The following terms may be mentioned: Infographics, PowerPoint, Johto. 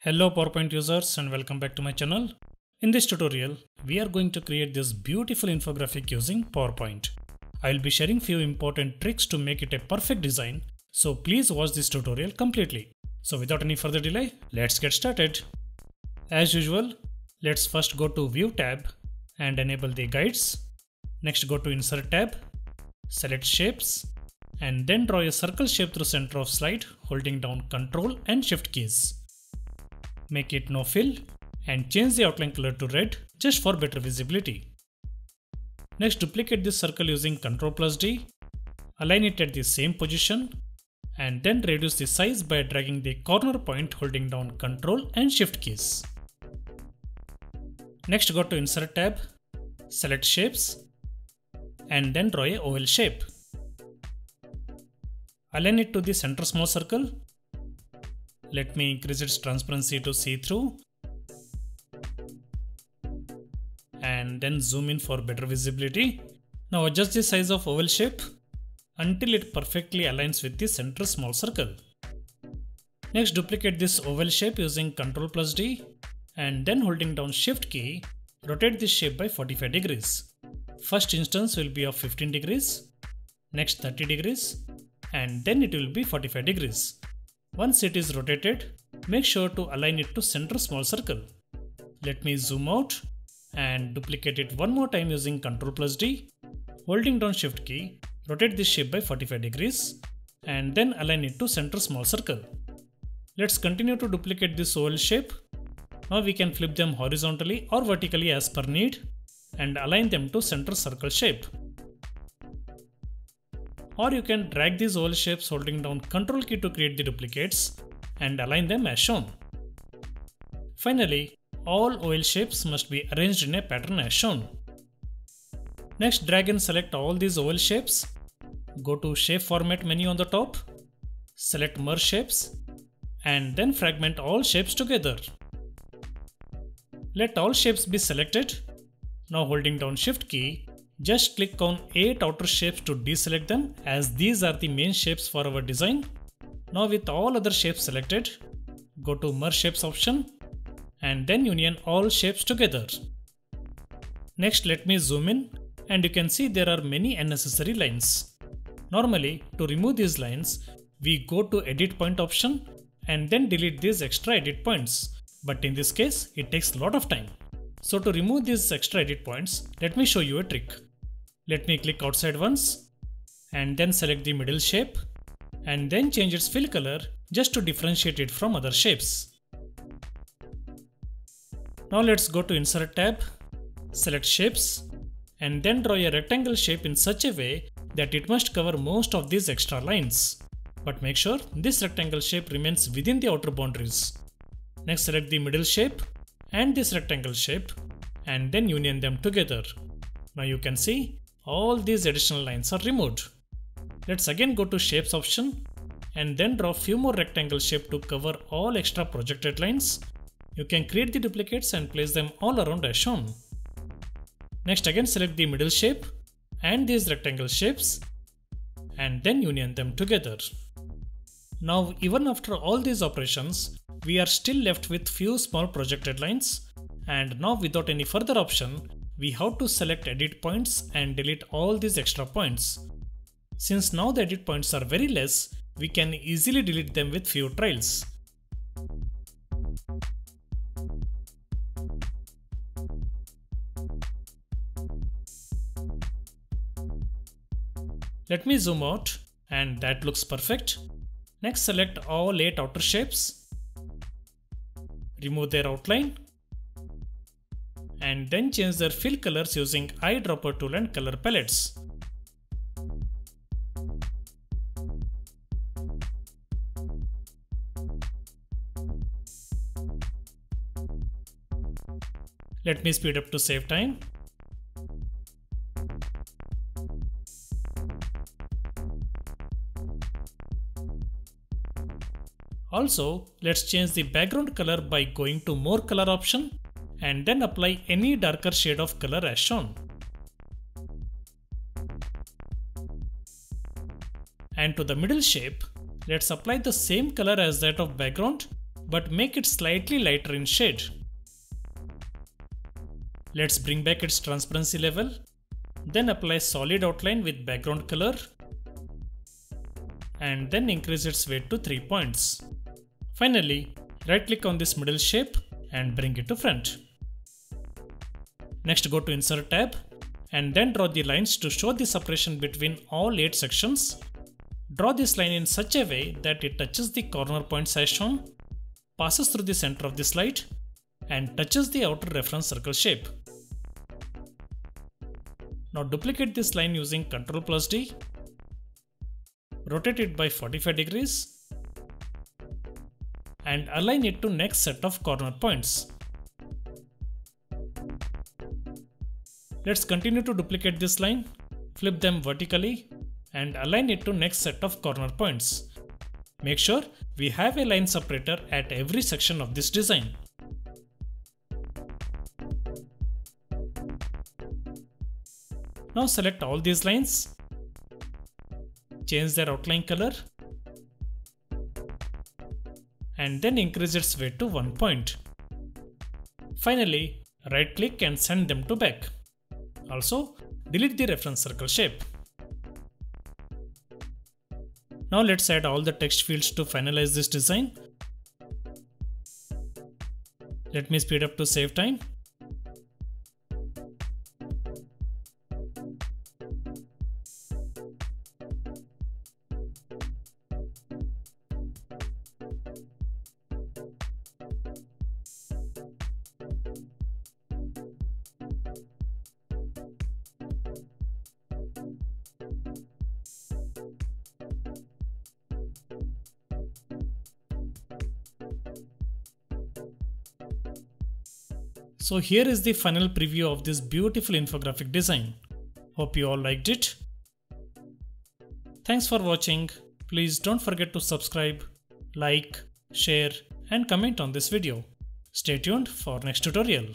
Hello PowerPoint users and welcome back to my channel. In this tutorial, we are going to create this beautiful infographic using PowerPoint. I will be sharing few important tricks to make it a perfect design, so please watch this tutorial completely. So without any further delay, let's get started. As usual, let's first go to View tab and enable the guides. Next go to Insert tab, select Shapes and then draw a circle shape through center of slide holding down Ctrl and Shift keys. Make it no fill and change the outline color to red just for better visibility. Next, duplicate this circle using Ctrl+D, align it at the same position and then reduce the size by dragging the corner point holding down Ctrl and Shift keys. Next, go to Insert tab, select Shapes and then draw a oval shape. Align it to the center small circle. Let me increase its transparency to see through and then zoom in for better visibility. Now adjust the size of oval shape until it perfectly aligns with the center small circle. Next, duplicate this oval shape using Ctrl+D and then holding down Shift key, rotate this shape by 45 degrees. First instance will be of 15 degrees, next 30 degrees and then it will be 45 degrees. Once it is rotated, make sure to align it to center small circle. Let me zoom out and duplicate it one more time using Ctrl+D. Holding down Shift key, rotate this shape by 45 degrees and then align it to center small circle. Let's continue to duplicate this oval shape. Now we can flip them horizontally or vertically as per need and align them to center circle shape. Or you can drag these oval shapes holding down Ctrl key to create the duplicates and align them as shown. Finally, all oval shapes must be arranged in a pattern as shown. Next, drag and select all these oval shapes. Go to Shape Format menu on the top, select Merge Shapes and then fragment all shapes together. Let all shapes be selected. Now holding down Shift key, just click on 8 outer shapes to deselect them as these are the main shapes for our design. Now with all other shapes selected, go to Merge Shapes option and then union all shapes together. Next, let me zoom in and you can see there are many unnecessary lines. Normally, to remove these lines, we go to Edit Point option and then delete these extra edit points. But in this case, it takes a lot of time. So to remove these extra edit points, let me show you a trick. Let me click outside once and then select the middle shape and then change its fill color just to differentiate it from other shapes. Now let's go to Insert tab, select Shapes and then draw a rectangle shape in such a way that it must cover most of these extra lines. But make sure this rectangle shape remains within the outer boundaries. Next, select the middle shape and this rectangle shape and then union them together. Now you can see all these additional lines are removed. Let's again go to Shapes option and then draw few more rectangle shape to cover all extra projected lines. You can create the duplicates and place them all around as shown. Next, again select the middle shape and these rectangle shapes and then union them together. Now even after all these operations, we are still left with few small projected lines, and now without any further option, we have to select edit points and delete all these extra points. Since now the edit points are very less, we can easily delete them with few trials. Let me zoom out and that looks perfect. Next, select all 8 outer shapes. Remove their outline and then change their fill colors using eyedropper tool and color palettes. Let me speed up to save time. Also, let's change the background color by going to More Color option and then apply any darker shade of color as shown. And to the middle shape, let's apply the same color as that of background, but make it slightly lighter in shade. Let's bring back its transparency level, then apply solid outline with background color, and then increase its weight to 3 points. Finally, right click on this middle shape and bring it to front. Next, go to Insert tab and then draw the lines to show the separation between all 8 sections. Draw this line in such a way that it touches the corner points as shown, passes through the center of the slide, and touches the outer reference circle shape. Now duplicate this line using Ctrl+D, rotate it by 45 degrees, and align it to next set of corner points. Let's continue to duplicate this line, flip them vertically, and align it to next set of corner points. Make sure we have a line separator at every section of this design. Now select all these lines, change their outline color, and then increase its weight to 1 point. Finally, right click and send them to back. Also, delete the reference circle shape. Now let's add all the text fields to finalize this design. Let me speed up to save time. So here is the final preview of this beautiful infographic design. Hope you all liked it. Thanks for watching. Please don't forget to subscribe, like, share, and comment on this video. Stay tuned for next tutorial.